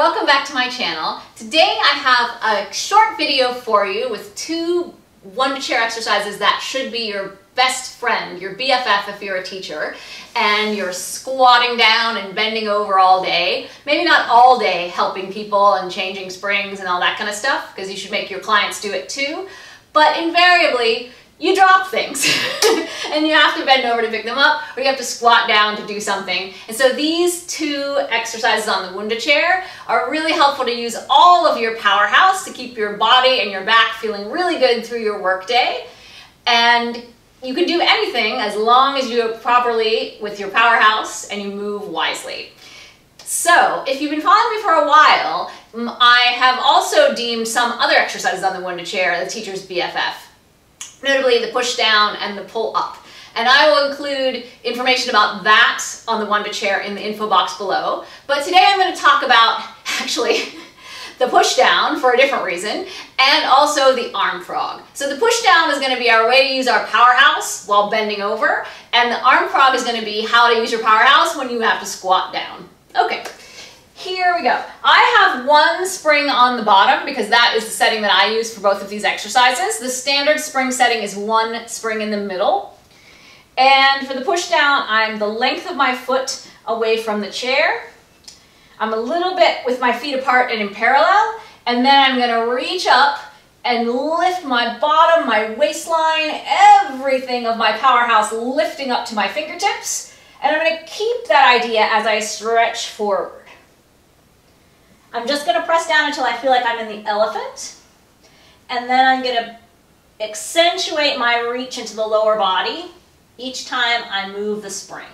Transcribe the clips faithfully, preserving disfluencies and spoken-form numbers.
welcome back to my channel. Today I have a short video for you with two Wunda Chair exercises that should be your best friend, your B F F if you're a teacher, and you're squatting down and bending over all day. Maybe not all day helping people and changing springs and all that kind of stuff, because you should make your clients do it too, but invariably you drop things and you have to bend over to pick them up, or you have to squat down to do something. And so these two exercises on the Wunda Chair are really helpful to use all of your powerhouse to keep your body and your back feeling really good through your workday. And you can do anything as long as you do it properly with your powerhouse and you move wisely. So if you've been following me for a while, I have also deemed some other exercises on the Wunda Chair the teacher's B F F. Notably the push down and the pull up. And I will include information about that on the Wunda Chair in the info box below. But today I'm going to talk about, actually, the push down for a different reason, and also the arm frog. So the push down is going to be our way to use our powerhouse while bending over, and the arm frog is going to be how to use your powerhouse when you have to squat down. Okay. Here we go. I have one spring on the bottom because that is the setting that I use for both of these exercises. The standard spring setting is one spring in the middle. And for the push down, I'm the length of my foot away from the chair. I'm a little bit with my feet apart and in parallel. And then I'm going to reach up and lift my bottom, my waistline, everything of my powerhouse lifting up to my fingertips. And I'm going to keep that idea as I stretch forward. I'm just going to press down until I feel like I'm in the elephant, and then I'm going to accentuate my reach into the lower body each time I move the spring.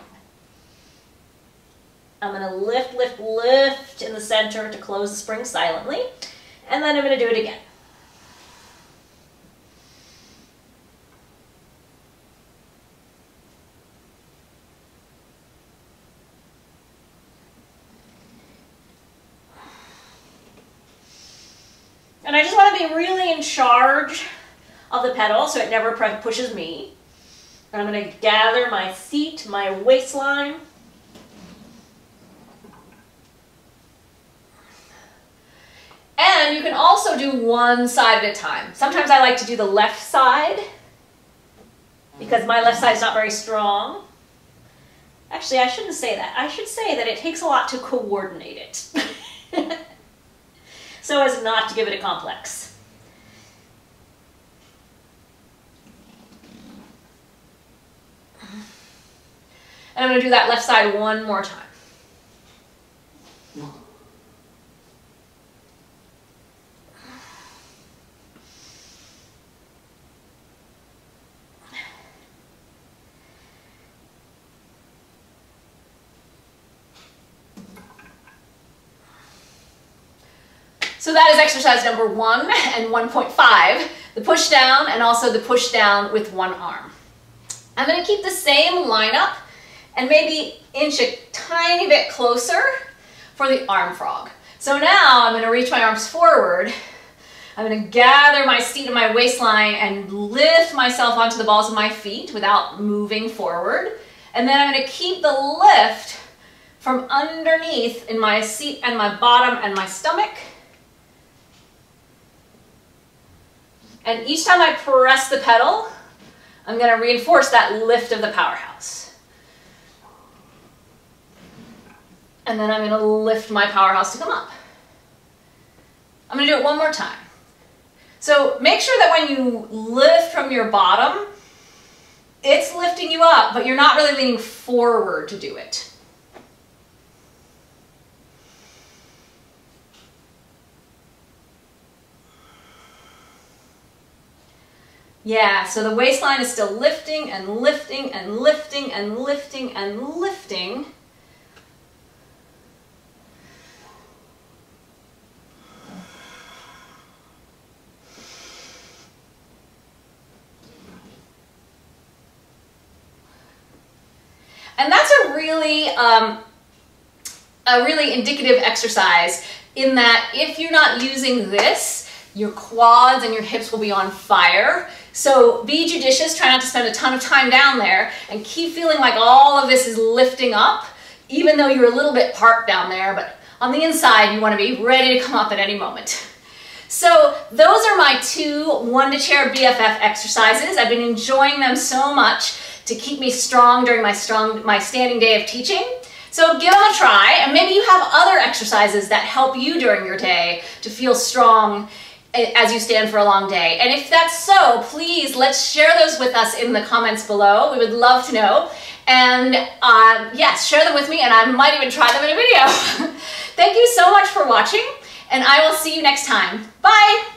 I'm going to lift, lift, lift in the center to close the spring silently, and then I'm going to do it again. And I just want to be really in charge of the pedal so it never pushes me. And I'm going to gather my seat, my waistline. And you can also do one side at a time. Sometimes I like to do the left side because my left side is not very strong. Actually, I shouldn't say that. I should say that it takes a lot to coordinate it. So as not to give it a complex. And I'm going to do that left side one more time. So that is exercise number one and one point five, the push down and also the push down with one arm. I'm going to keep the same lineup and maybe inch a tiny bit closer for the arm frog. So now I'm going to reach my arms forward. I'm going to gather my seat and my waistline and lift myself onto the balls of my feet without moving forward. And then I'm going to keep the lift from underneath in my seat and my bottom and my stomach. And each time I press the pedal, I'm going to reinforce that lift of the powerhouse. And then I'm going to lift my powerhouse to come up. I'm going to do it one more time. So make sure that when you lift from your bottom, it's lifting you up, but you're not really leaning forward to do it. Yeah, so the waistline is still lifting and lifting and lifting and lifting and lifting. And that's a really, um, a really indicative exercise in that if you're not using this, your quads and your hips will be on fire. So be judicious, try not to spend a ton of time down there, and keep feeling like all of this is lifting up, even though you're a little bit parked down there, but on the inside, you want to be ready to come up at any moment. So those are my two Wunda Chair B F F exercises. I've been enjoying them so much to keep me strong during my, strong, my standing day of teaching. So give them a try, and maybe you have other exercises that help you during your day to feel strong as you stand for a long day. And if that's so, please let's share those with us in the comments below. We would love to know. And um, yes, share them with me, and I might even try them in a video. Thank you so much for watching, and I will see you next time. Bye.